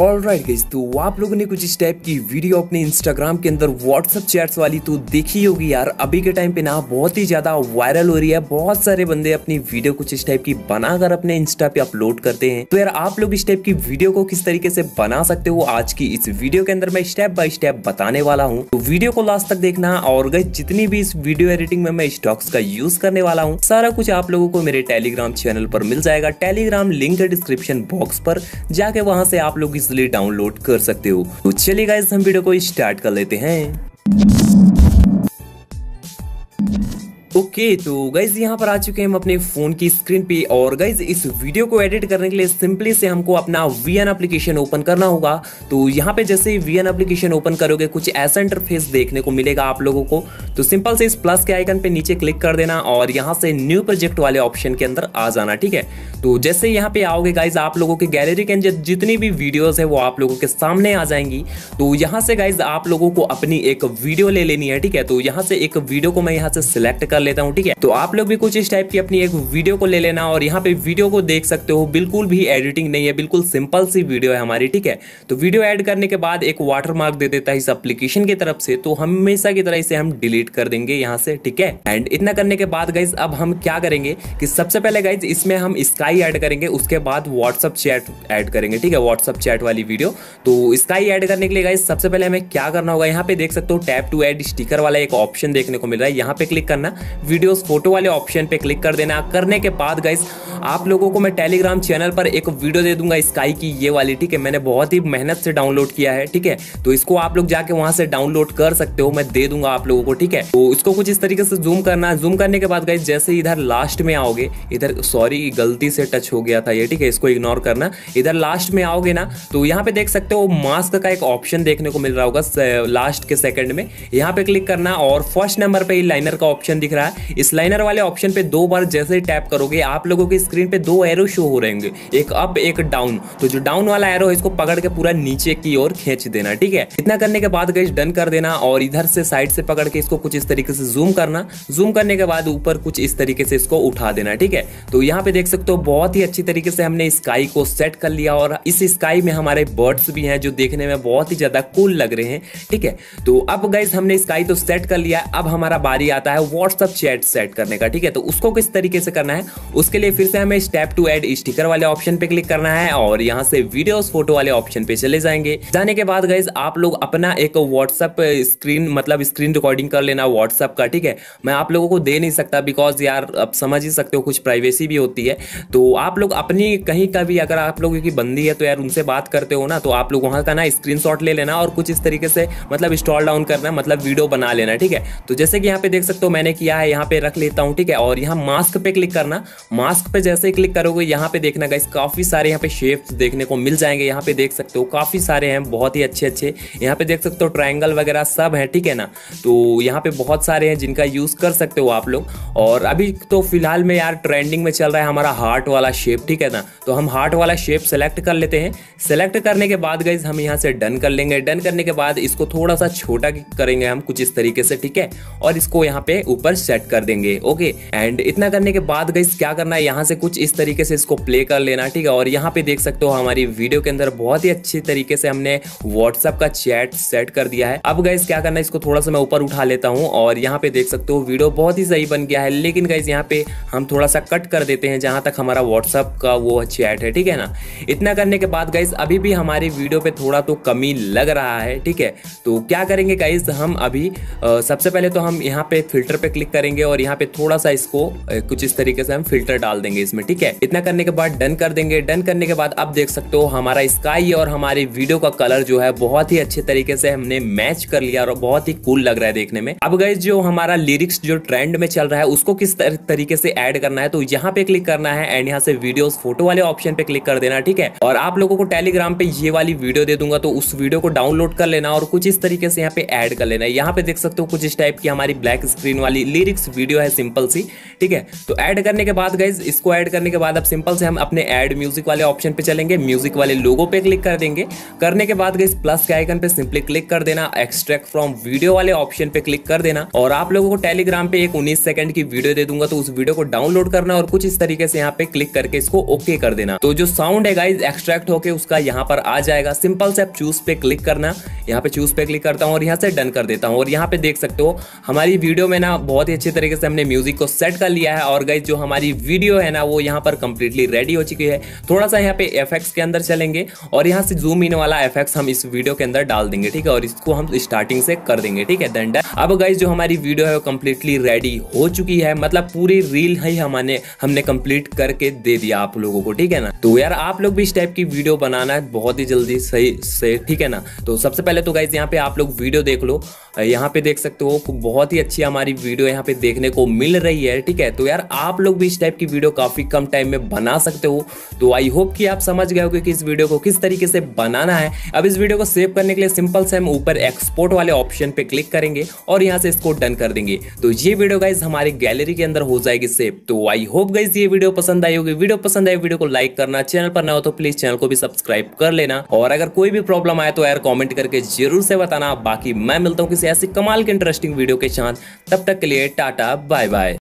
Alright guys, तो आप लोगों ने कुछ इस टाइप की वीडियो अपने इंस्टाग्राम के अंदर व्हाट्सएप चैट्स वाली तो देखी होगी यार। अभी के टाइम पे ना बहुत ही ज़्यादा वायरल हो रही है, बहुत सारे बंदे अपनी वीडियो कुछ इस टाइप की बनाकर अपने इंस्टा पे अपलोड करते हैं। तो यार आप लोग इस टाइप की वीडियो को किस तरीके से बना सकते हो, आज की इस वीडियो के अंदर मैं स्टेप बाय स्टेप बताने वाला हूँ। तो वीडियो को लास्ट तक देखना, और गाइस जितनी भी इस वीडियो एडिटिंग में मैं स्टॉक्स का यूज करने वाला हूँ सारा कुछ आप लोगों को मेरे टेलीग्राम चैनल पर मिल जाएगा। टेलीग्राम लिंक है डिस्क्रिप्शन बॉक्स पर, जाके वहाँ से आप लोग इसलिए डाउनलोड कर सकते हो। तो चलिए गाइस हम वीडियो को स्टार्ट कर लेते हैं। ओके, तो गाइज यहाँ पर आ चुके हैं हम अपने फोन की स्क्रीन पे, और गाइज इस वीडियो को एडिट करने के लिए सिंपली से हमको अपना VN एप्लीकेशन ओपन करना होगा। तो यहाँ पे जैसे ही VN एप्लीकेशन ओपन करोगे कुछ ऐसा इंटरफेस देखने को मिलेगा आप लोगों को। तो सिंपल से इस प्लस के आइकन पे नीचे क्लिक कर देना और यहाँ से न्यू प्रोजेक्ट वाले ऑप्शन के अंदर आ जाना, ठीक है। तो जैसे यहाँ पे आओगे गाइज आप लोगों के गैलरी के अंदर जितनी भी वीडियोज है वो आप लोगों के सामने आ जाएंगी। तो यहाँ से गाइज आप लोगों को अपनी एक वीडियो ले लेनी है, ठीक है। तो यहाँ से एक वीडियो को मैं यहाँ से सिलेक्ट कर लेता हूं, ठीक है। तो आप लोग भी कुछ इस टाइप की अपनी एक वीडियो को ले लेना, और यहाँ पे वीडियो को देख सकते हो, बिल्कुल भी एडिटिंग नहीं है, बिल्कुल सिंपल सी वीडियो है हमारी, ठीक है। तो वीडियो ऐड करने के बाद एक वाटरमार्क दे देता है इस एप्लीकेशन की तरफ से, तो हमेशा की तरह इसे हम डिलीट कर देंगे यहाँ से, ठीक है। एंड इतना करने के बाद गाइज अब हम क्या करेंगे कि सबसे पहले गाइज इसमें हम स्काई ऐड करेंगे, उसके बाद व्हाट्सअप चैट ऐड करेंगे, ठीक है, व्हाट्सअप चैट वाली वीडियो। तो स्काई ऐड करने के लिए गाइज सबसे पहले हमें क्या करना होगा, यहाँ पे देख सकते हो टैप टू ऐड स्टिकर वाला एक ऑप्शन देखने को मिल रहा है, यहाँ पे क्लिक करना, वीडियोस फोटो वाले ऑप्शन पे क्लिक कर देना। करने के बाद गाइस आप लोगों को मैं टेलीग्राम चैनल पर एक वीडियो दे दूंगा स्काई की ये वाली, ठीक है। मैंने बहुत ही मेहनत से डाउनलोड किया है, ठीक है। तो इसको आप लोग जाके वहां से डाउनलोड कर सकते हो, मैं दे दूंगा आप लोगों को, ठीक है। तो इसको कुछ इस तरीके से जूम करना, जूम करने के बाद गाइस जैसे इधर लास्ट में आओगे, इधर सॉरी गलती से टच हो गया था ये, ठीक है, इसको इग्नोर करना। इधर लास्ट में आओगे ना तो यहाँ पे देख सकते हो मास्क का एक ऑप्शन देखने को मिल रहा होगा लास्ट के सेकंड में, यहाँ पे क्लिक करना और फर्स्ट नंबर पर लाइनर का ऑप्शन दिख रहा है। इस लाइनर वाले ऑप्शन पे दो बार जैसे ही टैप करोगे आप लोगों की स्क्रीन पे दो एरो शो हो रहे होंगे, एक अप एक डाउन। तो जो डाउन वाला एरो है इसको पकड़ के पूरा नीचे की ओर खींच देना, ठीक है। इतना करने के बाद गाइस डन कर देना, और इधर से साइड से पकड़ के इसको कुछ इस तरीके से जूम करना, जूम करने के बाद ऊपर कुछ इस तरीके से इसको उठा देना, ठीक है। तो यहाँ पे देख सकते हो बहुत ही अच्छी तरीके से हमने स्काई को सेट कर लिया, और इस स्काई में हमारे बर्ड्स भी हैं जो देखने में बहुत ही ज्यादा कूल लग रहे हैं, ठीक है। तो अब गाइस हमने स्काई तो सेट कर लिया, अब हमारा बारी आता है व्हाट्सएप चैट सेट करने का, ठीक है। तो उसको किस तरीके से करना है, उसके लिए फिर से हमें स्टेप टू ऐड स्टिकर वाले ऑप्शन पे क्लिक करना है, और यहाँ से वीडियोस फोटो वाले ऑप्शन पे चले जाएंगे। जाने के बाद गाइस आप लोग अपना एक व्हाट्सएप स्क्रीन मतलब स्क्रीन रिकॉर्डिंग कर लेना व्हाट्सएप का, ठीक है। मैं आप लोगों को दे नहीं सकता बिकॉज यार आप समझ ही सकते हो कुछ प्राइवेसी भी होती है। तो आप लोग अपनी कहीं का भी अगर आप लोगों की बंदी है तो यार उनसे बात करते हो ना, तो आप लोग वहाँ का ना स्क्रीनशॉट ले लेना और कुछ इस तरीके से मतलब स्क्रॉल डाउन करना मतलब वीडियो बना लेना, ठीक है। तो जैसे कि यहाँ पे देख सकते हो मैंने किया है, यहाँ पे रख लेता हूँ, ठीक है। और यहाँ मास्क पे क्लिक करना, मास्क पे जैसे ही क्लिक करोगे यहाँ पे देखना गाइस काफी सारे यहाँ पे शेप्स देखने को मिल जाएंगे, यहाँ पे देख सकते हो काफी सारे हैं बहुत ही अच्छे अच्छे, यहाँ पे देख सकते हो ट्रायंगल वगैरह सब है, ठीक है ना। तो यहाँ पे बहुत सारे हैं जिनका यूज कर सकते हो आप लोग। और अभी तो फिलहाल में यार ट्रेंडिंग में चल रहा है हमारा हार्ट वाला शेप, ठीक है ना। तो हम हार्ट वाला शेप सेलेक्ट कर लेते हैं, सेलेक्ट करने के बाद गाइस हम यहाँ से डन कर लेंगे। डन करने के बाद इसको थोड़ा सा छोटा करेंगे हम कुछ इस तरीके से, ठीक है, और इसको यहाँ पे ऊपर सेट कर देंगे, ओके। एंड इतना करने के बाद गाइस क्या करना है, यहाँ से कुछ इस तरीके से इसको प्ले कर लेना, ठीक है। और यहाँ पे देख सकते हो हमारी वीडियो के अंदर बहुत ही अच्छी तरीके से हमने व्हाट्सएप का चैट सेट कर दिया है। अब गाइस क्या करना है, इसको थोड़ा सा मैं ऊपर उठा लेता हूँ, और यहाँ पे देख सकते हो वीडियो बहुत ही सही बन गया है। लेकिन गाइस यहाँ पे हम थोड़ा सा कट कर देते हैं जहाँ तक हमारा व्हाट्सएप का वो चैट है, ठीक है ना। इतना करने के बाद गाइस अभी भी हमारी वीडियो पे थोड़ा तो कमी लग रहा है, ठीक है। तो क्या करेंगे गाइस हम अभी सबसे पहले तो हम यहाँ पे फिल्टर पे क्लिक करेंगे, और यहाँ पे थोड़ा सा इसको कुछ इस तरीके से हम फिल्टर डाल देंगे इसमें, ठीक है। इतना करने के बाद डन कर देंगे। डन करने के बाद अब देख सकते हो हमारा स्काई और हमारी वीडियो का कलर जो है बहुत ही अच्छे तरीके से हमने मैच कर लिया, और बहुत ही कूल लग रहा है देखने में। अब गाइस जो हमारा लिरिक्स जो ट्रेंड में चल रहा है उसको किस तरीके से ऐड करना है, तो यहाँ पे क्लिक करना है एंड यहाँ से वीडियोस फोटो वाले ऑप्शन पे क्लिक कर देना, ठीक है। और आप लोगों को टेलीग्राम पे ये वाली वीडियो दे दूंगा, तो उस वीडियो को डाउनलोड कर लेना और कुछ इस तरीके से यहाँ पे ऐड कर लेना। यहाँ पे देख सकते हो कुछ इस टाइप की हमारी ब्लैक स्क्रीन वाली लिरिक्स वीडियो है सिंपल सी, ठीक है। तो ऐड करने के बाद गाइज, इसको ऐड करने के बाद अब सिंपल से हम अपने ऐड म्यूजिक वाले ऑप्शन पे चलेंगे, म्यूजिक वाले लोगो पे क्लिक कर देंगे। करने के बाद गाइज प्लस के आइकन पे सिंपली क्लिक कर देना, एक्सट्रैक्ट फ्रॉम वीडियो वाले ऑप्शन पे क्लिक कर देना। और आप लोगों को टेलीग्राम पे एक 19 सेकंड की वीडियो दे दूंगा, तो उस वीडियो को डाउनलोड करना और कुछ इस तरीके से यहाँ पे क्लिक करके इसको ओके कर देना। तो जो साउंड है गाइज एक्सट्रैक्ट होके उसका यहाँ पर आ जाएगा। सिंपल से आप चूज पे क्लिक करना, यहाँ पे चूज पे क्लिक करता हूँ और यहाँ से डन कर देता हूँ। और यहाँ पे देख सकते हो हमारी वीडियो में ना बहुत ही अच्छे तरीके से हमने म्यूजिक को सेट कर लिया है। और गाइज जो हमारी वीडियो है ना वो यहाँ पर कंप्लीटली रेडी हो चुकी है। थोड़ा सा यहाँ पे एफएक्ट्स के अंदर चलेंगे और यहाँ से जूम इन वाला एफएक्ट्स हम इस वीडियो के अंदर डाल देंगे, ठीक है। और इसको हम स्टार्टिंग से कर देंगे, ठीक है। देन अब गाइज जो हमारी वीडियो है वो कंप्लीटली रेडी हो चुकी है, मतलब पूरी रील ही हमने कंप्लीट करके दे दिया आप लोगों को, ठीक है ना। तो यार आप लोग भी इस टाइप की वीडियो बनाना है बहुत ही जल्दी सही से, ठीक है ना। तो सबसे पहले तो गाइज यहाँ पे आप लोग वीडियो देख लो, यहाँ पे देख सकते हो बहुत ही अच्छी हमारी वीडियो यहाँ पे देखने को मिल रही है, ठीक है। तो यार आप लोग भी इस टाइप की वीडियो काफी कम टाइम में बना सकते हो। तो आई होप कि आप समझ गए हो कि इस वीडियो को किस तरीके से बनाना है। अब इस वीडियो को सेव करने के लिए सिंपल से हम ऊपर एक्सपोर्ट वाले ऑप्शन पे क्लिक करेंगे और यहाँ से इसको डन कर देंगे। तो ये वीडियो गाइज हमारी गैलरी के अंदर हो जाएगी सेव। तो आई होप गाइज ये वीडियो पसंद आई होगी। वीडियो पसंद आई, वीडियो को लाइक करना, चैनल पर ना हो तो प्लीज चैनल को भी सब्सक्राइब कर लेना। और अगर कोई भी प्रॉब्लम आए तो यार कॉमेंट करके जरूर से बताना। बाकी मैं मिलता हूँ किसी ऐसी कमाल के इंटरेस्टिंग वीडियो के साथ, तब तक के लिए टाटा बाय बाय।